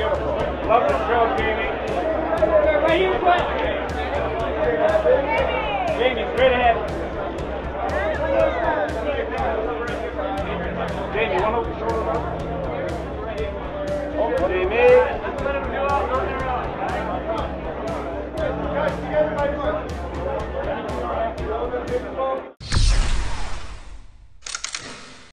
Beautiful. Love the show, Jaimie. Jaimie, straight ahead.